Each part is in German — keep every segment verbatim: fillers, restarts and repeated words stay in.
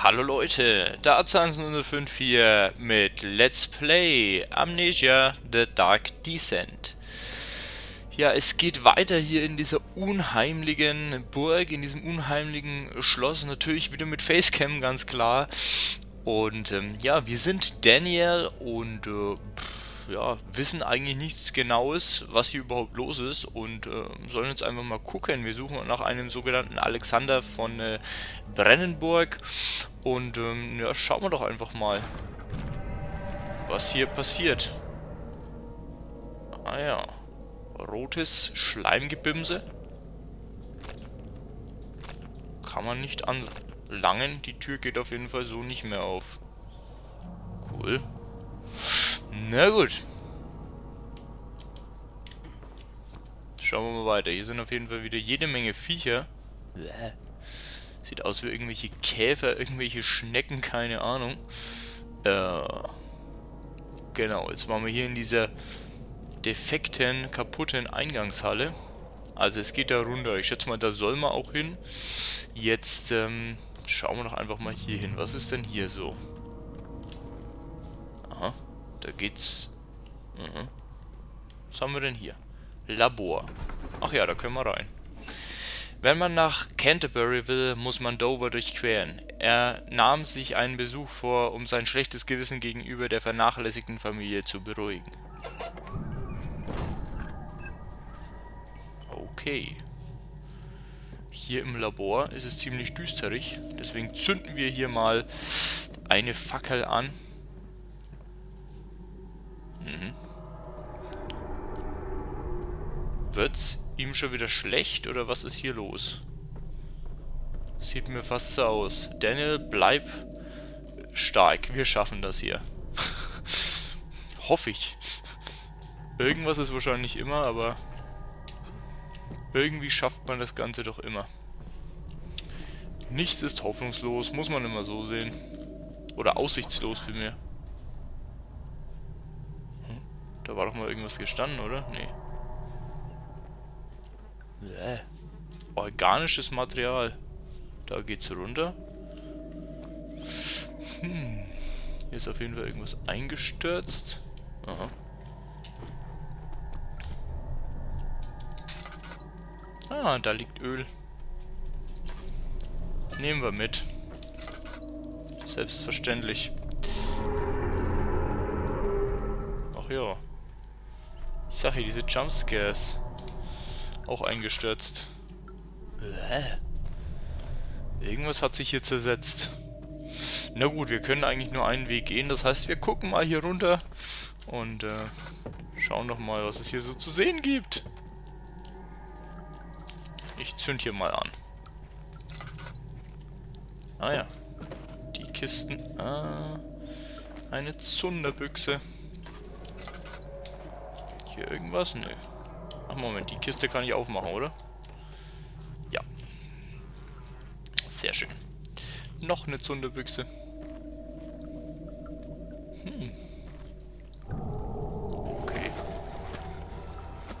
Hallo Leute, der Atze eins null null fünf hier mit Let's Play Amnesia: The Dark Descent. Ja, es geht weiter hier in dieser unheimlichen Burg, in diesem unheimlichen Schloss, natürlich wieder mit Facecam, ganz klar. Und ähm, ja, wir sind Daniel und äh, pff, ja, wissen eigentlich nichts Genaues, was hier überhaupt los ist und äh, sollen jetzt einfach mal gucken. Wir suchen nach einem sogenannten Alexander von äh, Brennenburg. Und ähm, ja, schauen wir doch einfach mal, was hier passiert. Ah ja, rotes Schleimgebimse. Kann man nicht anlangen, die Tür geht auf jeden Fall so nicht mehr auf. Cool. Na gut. Schauen wir mal weiter. Hier sind auf jeden Fall wieder jede Menge Viecher. Bäh. Sieht aus wie irgendwelche Käfer, irgendwelche Schnecken, keine Ahnung. Äh, genau, jetzt waren wir hier in dieser defekten, kaputten Eingangshalle. Also es geht da runter. Ich schätze mal, da soll man auch hin. Jetzt ähm, schauen wir doch einfach mal hier hin. Was ist denn hier so? Aha, da geht's. Mhm. Was haben wir denn hier? Labor. Ach ja, da können wir rein. Wenn man nach Canterbury will, muss man Dover durchqueren. Er nahm sich einen Besuch vor, um sein schlechtes Gewissen gegenüber der vernachlässigten Familie zu beruhigen. Okay. Hier im Labor ist es ziemlich düsterig, deswegen zünden wir hier mal eine Fackel an. Mhm. Wird's ihm schon wieder schlecht oder was ist hier los? Sieht mir fast so aus. Daniel, bleib stark. Wir schaffen das hier. Hoffe ich. Irgendwas ist wahrscheinlich immer, aber irgendwie schafft man das Ganze doch immer. Nichts ist hoffnungslos, muss man immer so sehen. Oder aussichtslos vielmehr. Hm? Da war doch mal irgendwas gestanden, oder? Nee. Bäh. Organisches Material. Da geht's runter. Hm. Hier ist auf jeden Fall irgendwas eingestürzt. Aha. Ah, da liegt Öl. Nehmen wir mit. Selbstverständlich. Ach ja. Ich sag hier, diese Jumpscares. Auch eingestürzt. Irgendwas hat sich hier zersetzt. Na gut, wir können eigentlich nur einen Weg gehen. Das heißt, wir gucken mal hier runter und äh, schauen doch mal, was es hier so zu sehen gibt. Ich zünd hier mal an. Ah ja. Die Kisten. Ah. Eine Zunderbüchse. Hier irgendwas? Nö. Ach Moment, die Kiste kann ich aufmachen, oder? Ja. Sehr schön. Noch eine Zunderbüchse. Hm. Okay.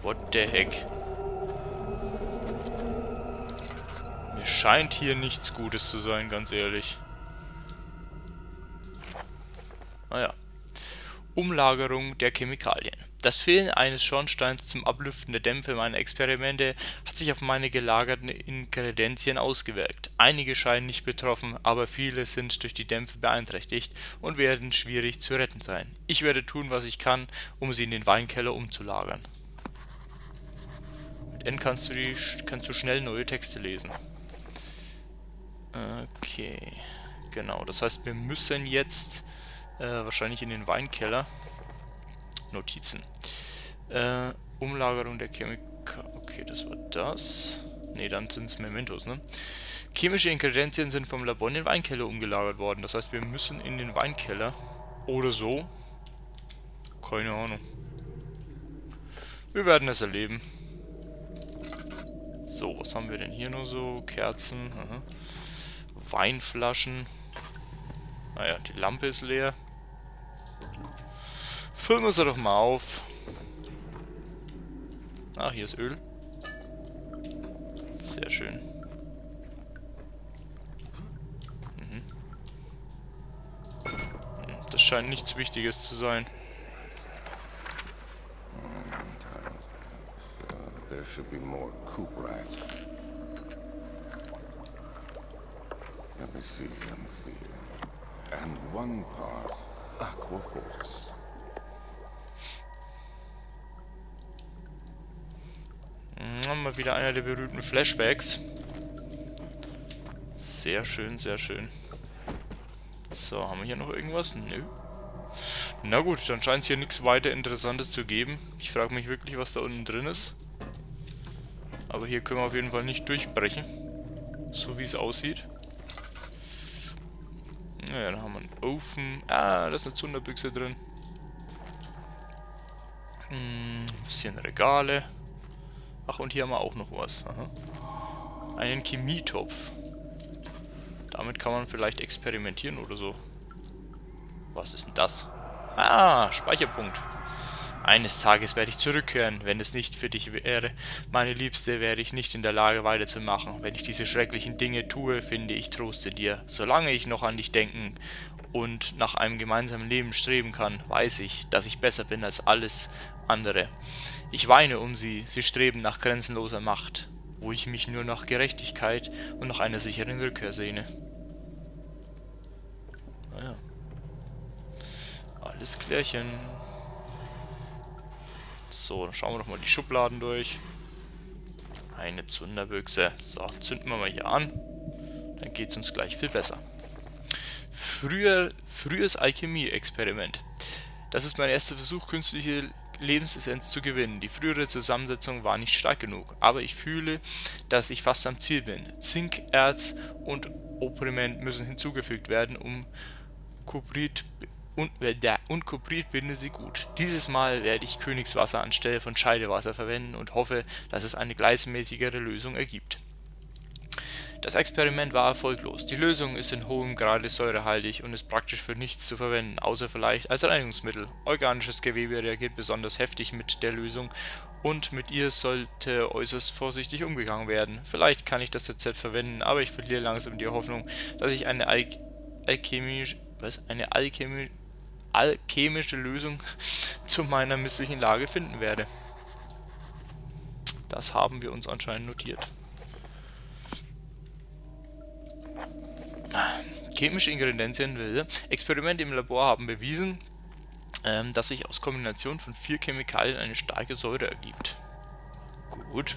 What the heck? Mir scheint hier nichts Gutes zu sein, ganz ehrlich. Ah ja. Umlagerung der Chemikalien. Das Fehlen eines Schornsteins zum Ablüften der Dämpfe meiner Experimente hat sich auf meine gelagerten Ingredienzien ausgewirkt. Einige scheinen nicht betroffen, aber viele sind durch die Dämpfe beeinträchtigt und werden schwierig zu retten sein. Ich werde tun, was ich kann, um sie in den Weinkeller umzulagern. Mit N kannst du, die, kannst du schnell neue Texte lesen. Okay, genau. Das heißt, wir müssen jetzt äh, wahrscheinlich in den Weinkeller. Notizen. Äh, Umlagerung der Chemikalien. Okay, das war das. Ne, dann sind es Mementos, ne? Chemische Ingredienzien sind vom Labor in den Weinkeller umgelagert worden. Das heißt, wir müssen in den Weinkeller. Oder so. Keine Ahnung. Wir werden es erleben. So, was haben wir denn hier nur so? Kerzen. Aha. Weinflaschen. Naja, die Lampe ist leer. Füllen wir sie doch mal auf. Ah, hier ist Öl. Sehr schön. Mhm. scheint nichts Wichtiges zu sein. There should be more coop rats. Let me see, let me see. And one part aquaforce. Mal wieder einer der berühmten Flashbacks. Sehr schön, sehr schön. So, haben wir hier noch irgendwas? Nö. Na gut, dann scheint es hier nichts weiter Interessantes zu geben. Ich frage mich wirklich, was da unten drin ist. Aber hier können wir auf jeden Fall nicht durchbrechen. So wie es aussieht. Naja, dann haben wir einen Ofen. Ah, da ist eine Zunderbüchse drin. Hm, ein bisschen Regale. Ach, und hier haben wir auch noch was. Aha. Einen Chemietopf. Damit kann man vielleicht experimentieren oder so. Was ist denn das? Ah, Speicherpunkt. Eines Tages werde ich zurückkehren. Wenn es nicht für dich wäre, meine Liebste, wäre ich nicht in der Lage weiterzumachen. Wenn ich diese schrecklichen Dinge tue, finde ich Trost in dir. Solange ich noch an dich denken und nach einem gemeinsamen Leben streben kann, weiß ich, dass ich besser bin als alles andere. Ich weine um sie, sie streben nach grenzenloser Macht, wo ich mich nur nach Gerechtigkeit und nach einer sicheren Rückkehr sehne. Naja. Alles klärchen. So, dann schauen wir doch mal die Schubladen durch. Eine Zunderbüchse. So, zünden wir mal hier an. Dann geht es uns gleich viel besser. Früher, frühes Alchemie-Experiment. Das ist mein erster Versuch, künstliche Lebensessenz zu gewinnen. Die frühere Zusammensetzung war nicht stark genug, aber ich fühle, dass ich fast am Ziel bin. Zink, Erz und Opriment müssen hinzugefügt werden, um Kuprit und, ja, und Kuprit bindet sie gut. Dieses Mal werde ich Königswasser anstelle von Scheidewasser verwenden und hoffe, dass es eine gleichmäßigere Lösung ergibt. Das Experiment war erfolglos. Die Lösung ist in hohem Grade säurehaltig und ist praktisch für nichts zu verwenden, außer vielleicht als Reinigungsmittel. Organisches Gewebe reagiert besonders heftig mit der Lösung und mit ihr sollte äußerst vorsichtig umgegangen werden. Vielleicht kann ich das Rezept verwenden, aber ich verliere langsam die Hoffnung, dass ich eine Al alchemisch, was? Eine alchemi alchemische Lösung zu meiner misslichen Lage finden werde. Das haben wir uns anscheinend notiert. Chemische Ingredienzien. Experimente im Labor haben bewiesen, ähm, dass sich aus Kombination von vier Chemikalien eine starke Säure ergibt. Gut.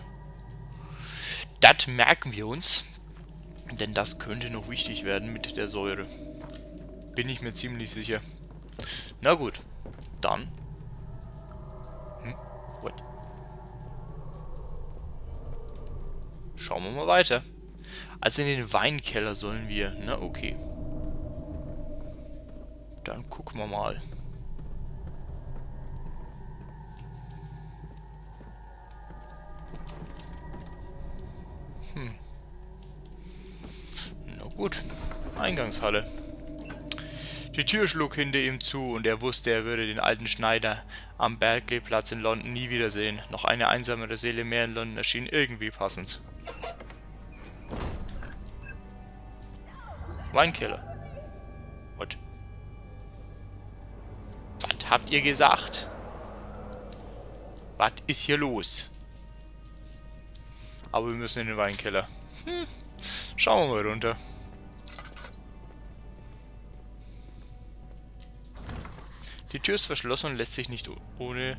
Das merken wir uns, denn das könnte noch wichtig werden mit der Säure. Bin ich mir ziemlich sicher. Na gut, dann. Hm, what? Schauen wir mal weiter. Also in den Weinkeller sollen wir. Na, okay. Dann gucken wir mal. Hm. Na gut. Eingangshalle. Die Tür schlug hinter ihm zu und er wusste, er würde den alten Schneider am Berkeley-Platz in London nie wiedersehen. Noch eine einsamere Seele mehr in London erschien irgendwie passend. Weinkeller. What? Was habt ihr gesagt? Was ist hier los? Aber wir müssen in den Weinkeller. Hm. Schauen wir mal runter. Die Tür ist verschlossen und lässt sich nicht ohne,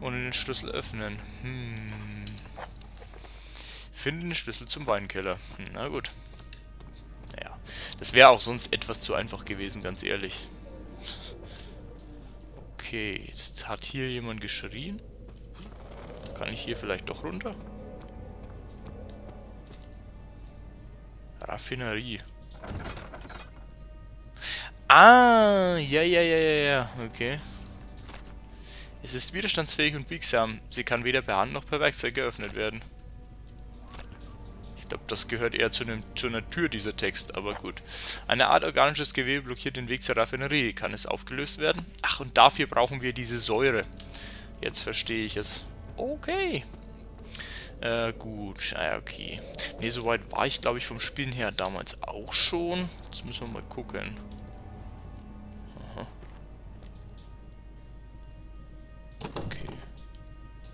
ohne den Schlüssel öffnen. Hm. Finde den Schlüssel zum Weinkeller. Na gut. Naja, das wäre auch sonst etwas zu einfach gewesen, ganz ehrlich. Okay, jetzt hat hier jemand geschrien. Kann ich hier vielleicht doch runter? Raffinerie. Ah, ja, ja, ja, ja, ja, okay. Es ist widerstandsfähig und biegsam. Sie kann weder per Hand noch per Werkzeug geöffnet werden. Ich glaube, das gehört eher zu, einem, zu einer Tür, dieser Text, aber gut. Eine Art organisches Gewebe blockiert den Weg zur Raffinerie. Kann es aufgelöst werden? Ach, und dafür brauchen wir diese Säure. Jetzt verstehe ich es. Okay. Äh, gut. Ah, okay. Ne, soweit war ich, glaube ich, vom Spielen her damals auch schon. Jetzt müssen wir mal gucken. Aha.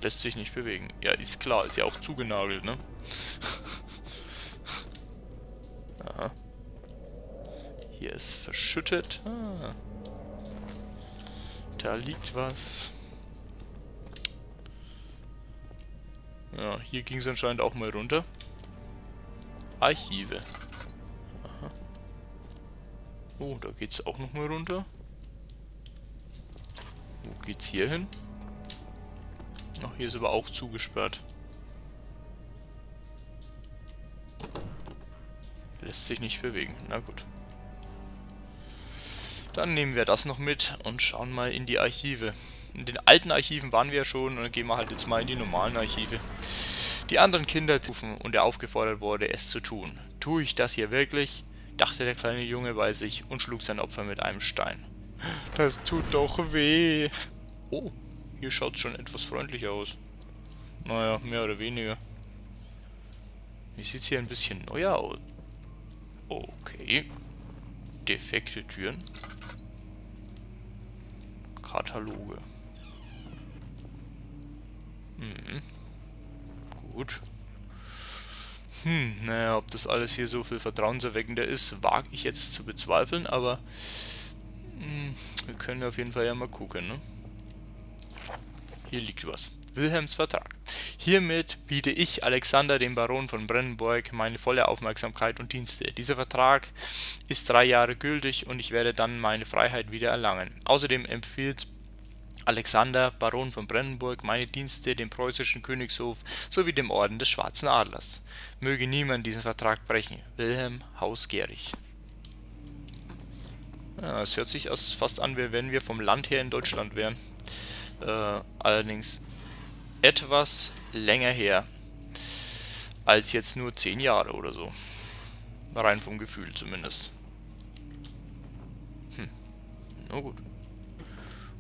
Lässt sich nicht bewegen. Ja, ist klar. Ist ja auch zugenagelt, ne? Aha. Hier ist verschüttet. Ah. Da liegt was. Ja, hier ging es anscheinend auch mal runter. Archive. Aha. Oh, da geht es auch noch mal runter. Wo geht's hier hin? Ach, hier ist aber auch zugesperrt. Lässt sich nicht bewegen. Na gut. Dann nehmen wir das noch mit und schauen mal in die Archive. In den alten Archiven waren wir ja schon und dann gehen wir halt jetzt mal in die normalen Archive. Die anderen Kinder rufen und er aufgefordert wurde, es zu tun. Tue ich das hier wirklich? Dachte der kleine Junge bei sich und schlug sein Opfer mit einem Stein. Das tut doch weh. Oh, hier schaut es schon etwas freundlicher aus. Naja, mehr oder weniger. Wie sieht es hier ein bisschen neuer aus? Okay. Defekte Türen. Kataloge. Mhm. Gut. Hm, naja, ob das alles hier so viel vertrauenserweckender ist, wage ich jetzt zu bezweifeln, aber mh, wir können auf jeden Fall ja mal gucken, ne? Hier liegt was. Wilhelms Vertrag. Hiermit biete ich, Alexander, dem Baron von Brennenburg, meine volle Aufmerksamkeit und Dienste. Dieser Vertrag ist drei Jahre gültig und ich werde dann meine Freiheit wieder erlangen. Außerdem empfiehlt Alexander, Baron von Brennenburg, meine Dienste dem preußischen Königshof sowie dem Orden des Schwarzen Adlers. Möge niemand diesen Vertrag brechen. Wilhelm Hausgerich. Ja, es hört sich fast an, wie wenn wir vom Land her in Deutschland wären. Äh, allerdings etwas länger her als jetzt nur zehn Jahre oder so. Rein vom Gefühl zumindest. Hm. Na gut.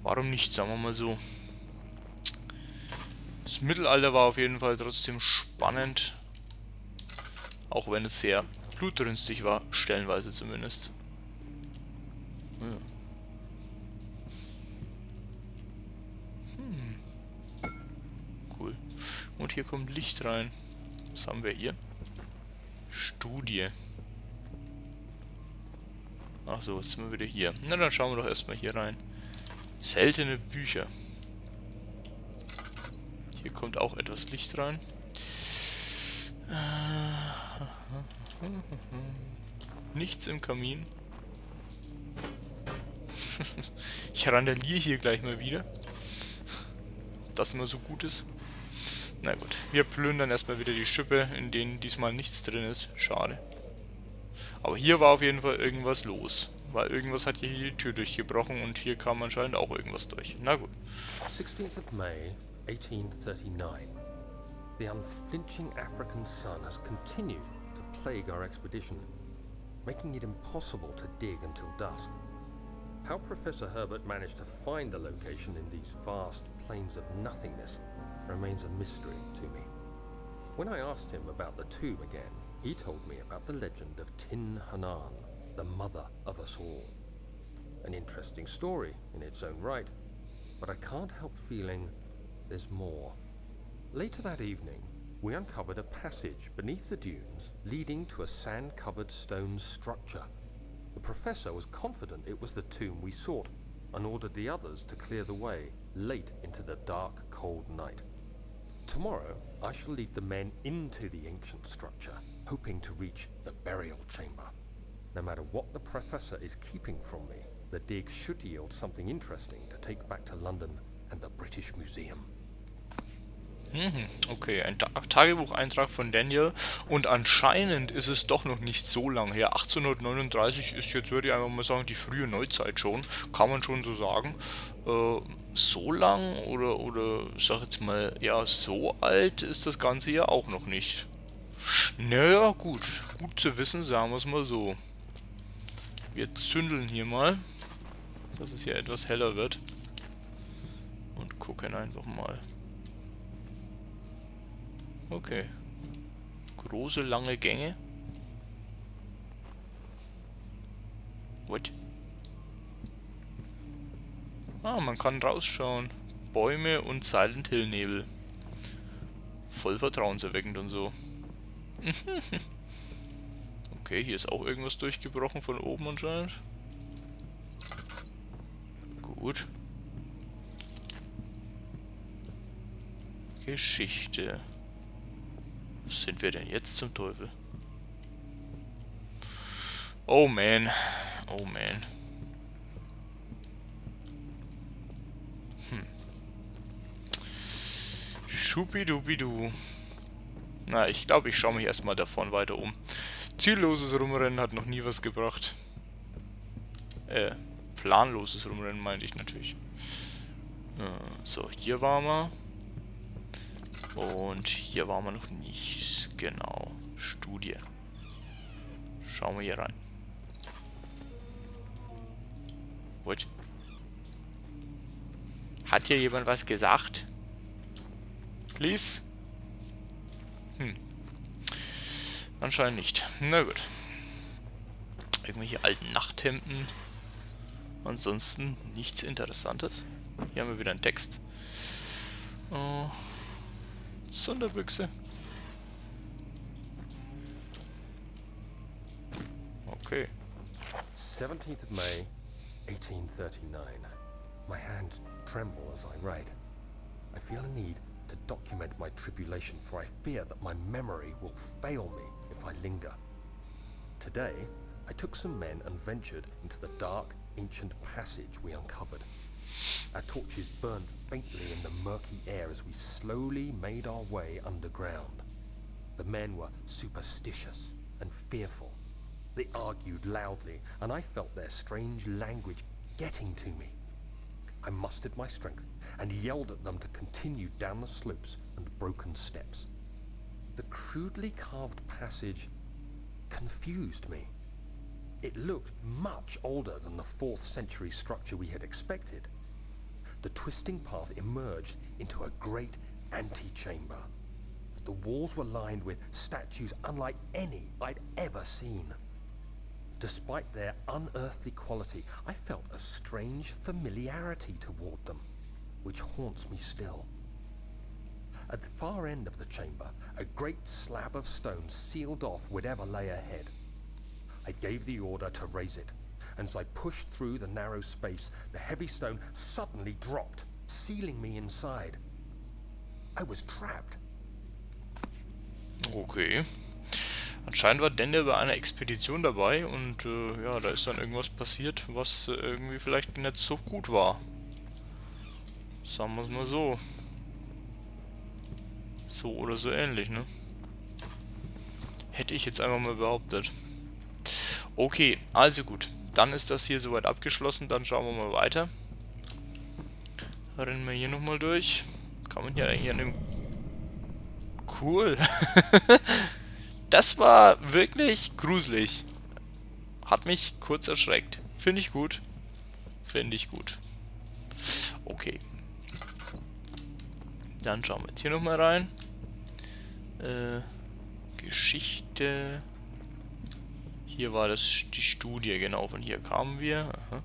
Warum nicht, sagen wir mal so. Das Mittelalter war auf jeden Fall trotzdem spannend. Auch wenn es sehr blutrünstig war, stellenweise zumindest. Ja. Und hier kommt Licht rein. Was haben wir hier? Studie. Achso, jetzt sind wir wieder hier. Na, dann schauen wir doch erstmal hier rein. Seltene Bücher. Hier kommt auch etwas Licht rein. Nichts im Kamin. Ich randaliere hier gleich mal wieder. Ob das immer so gut ist. Na gut, wir plündern erstmal wieder die Schippe, in denen diesmal nichts drin ist. Schade. Aber hier war auf jeden Fall irgendwas los. Weil irgendwas hat hier die Tür durchgebrochen und hier kam anscheinend auch irgendwas durch. Na gut. sixteenth of May, eighteen thirty-nine. The unflinching African sun has continued to plague our expedition, making it impossible to dig until dusk. How Professor Herbert managed to find the location in these vast plains of nothingness remains a mystery to me. When I asked him about the tomb again, he told me about the legend of Tin Hanan, the mother of us all. An interesting story in its own right, but I can't help feeling there's more. Later that evening, we uncovered a passage beneath the dunes leading to a sand-covered stone structure. The professor was confident it was the tomb we sought and ordered the others to clear the way late into the dark, cold night. Tomorrow, I shall lead the men into the ancient structure, hoping to reach the burial chamber. No matter what the professor is keeping from me, the dig should yield something interesting to take back to London and the British Museum. Okay, ein Ta Tagebucheintrag von Daniel und anscheinend ist es doch noch nicht so lang her. achtzehnhundertneununddreißig ist jetzt, würde ich einfach mal sagen, die frühe Neuzeit schon, kann man schon so sagen. Äh, so lang oder, oder, ich sag jetzt mal, ja, so alt ist das Ganze ja auch noch nicht. Naja, gut, gut zu wissen, sagen wir es mal so. Wir zündeln hier mal, dass es hier etwas heller wird und gucken einfach mal. Okay. Große, lange Gänge. What? Ah, man kann rausschauen. Bäume und Silent Hill Nebel. voll vertrauenserweckend und so. Okay, hier ist auch irgendwas durchgebrochen von oben anscheinend. Gut. Geschichte. Wo sind wir denn jetzt zum Teufel? Oh man. Oh man. Hm. Schubidubidu. Na, ich glaube, ich schaue mich erstmal davon weiter um. Zielloses Rumrennen hat noch nie was gebracht. Äh, planloses Rumrennen meinte ich natürlich. So, hier waren wir. Und hier waren wir noch nicht. Genau. Studie. Schauen wir hier rein. What? Hat hier jemand was gesagt? Please? Hm. Anscheinend nicht. Na gut. Irgendwelche alten Nachthemden. Ansonsten nichts Interessantes. Hier haben wir wieder einen Text. Oh. Sonderbüchse. Okay. seventeenth of May, eighteen thirty-nine. My hands tremble as I write. I feel a need to document my tribulation, for I fear that my memory will fail me if I linger. Today, I took some men and ventured into the dark, ancient passage we uncovered. Our torches burned faintly in the murky air as we slowly made our way underground. The men were superstitious and fearful. They argued loudly, and I felt their strange language getting to me. I mustered my strength and yelled at them to continue down the slopes and broken steps. The crudely carved passage confused me. It looked much older than the fourth century structure we had expected. The twisting path emerged into a great antechamber. The walls were lined with statues unlike any I'd ever seen. Despite their unearthly quality, I felt a strange familiarity toward them, which haunts me still. At the far end of the chamber, a great slab of stone sealed off whatever lay ahead. I gave the order to raise it, and as I pushed through the narrow space, the heavy stone suddenly dropped, sealing me inside. I was trapped. Okay. Anscheinend war Dende bei einer Expedition dabei und äh, ja, da ist dann irgendwas passiert, was äh, irgendwie vielleicht nicht so gut war. Sagen wir es mal so. So oder so ähnlich, ne? Hätte ich jetzt einfach mal behauptet. Okay, also gut. Dann ist das hier soweit abgeschlossen. Dann schauen wir mal weiter. Rennen wir hier nochmal durch. Kann man hier eigentlich an dem... Cool. Das war wirklich gruselig. Hat mich kurz erschreckt. Finde ich gut. Finde ich gut. Okay. Dann schauen wir jetzt hier nochmal rein. Äh, Geschichte... Hier war das die Studie, genau, von hier kamen wir. Aha.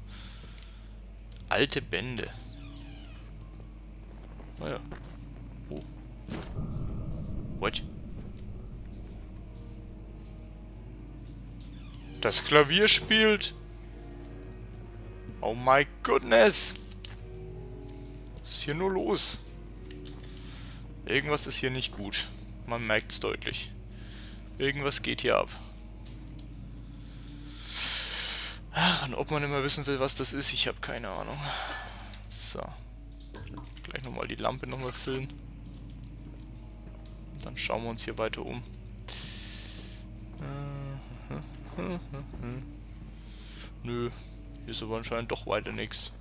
Alte Bände. Naja. Oh. What? Das Klavier spielt! Oh my goodness! Was ist hier nur los? Irgendwas ist hier nicht gut. Man merkt es deutlich. Irgendwas geht hier ab. Ach, und ob man immer wissen will, was das ist, ich habe keine Ahnung. So. Gleich nochmal die Lampe nochmal füllen. Dann schauen wir uns hier weiter um. Nö, hier ist aber anscheinend doch weiter nichts.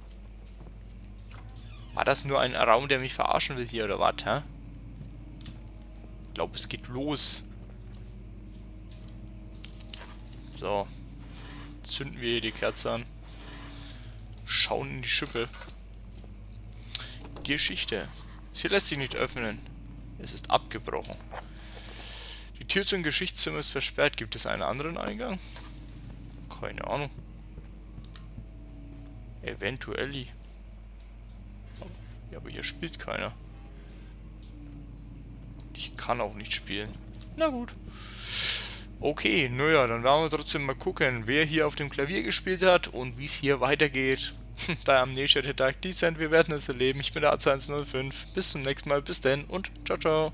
War das nur ein Raum, der mich verarschen will hier, oder was, hä? Ich glaube, es geht los. So. Zünden wir hier die Kerze an. Schauen in die Schippe. Geschichte. Sie lässt sich nicht öffnen. Es ist abgebrochen. Die Tür zum Geschichtszimmer ist versperrt. Gibt es einen anderen Eingang? Keine Ahnung. Eventuell. Ja, aber hier spielt keiner. Ich kann auch nicht spielen. Na gut. Okay, naja, dann werden wir trotzdem mal gucken, wer hier auf dem Klavier gespielt hat und wie es hier weitergeht. Bei Amnesia: The Dark Descent, wir werden es erleben. Ich bin der Atze eins null fünf. Bis zum nächsten Mal, bis denn und ciao, ciao.